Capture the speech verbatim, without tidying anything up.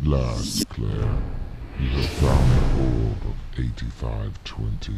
At last, Claire, you have found the orb of eighty-five twenty.